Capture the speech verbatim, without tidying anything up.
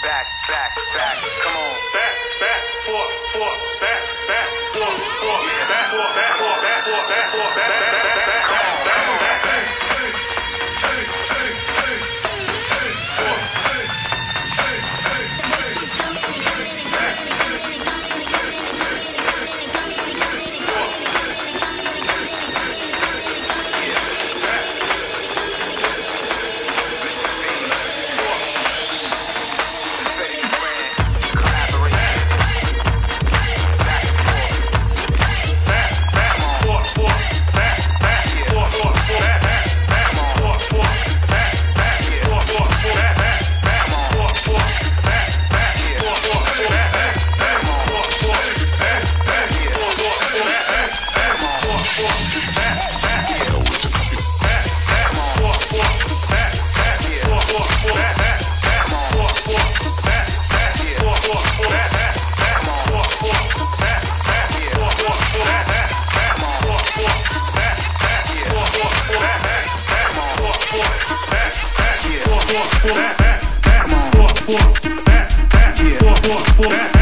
Back, back, back, forth, forth, back, back, forth, forth, back.